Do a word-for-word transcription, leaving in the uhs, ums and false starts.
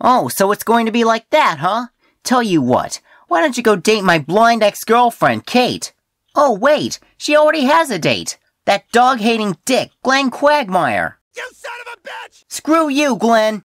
Oh, so it's going to be like that, huh? Tell you what, why don't you go date my blind ex-girlfriend, Kate? Oh, wait, she already has a date. That dog-hating dick, Glenn Quagmire. You son of a bitch! Screw you, Glenn!